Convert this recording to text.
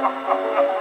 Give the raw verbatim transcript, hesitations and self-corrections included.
Ha, ha, ha.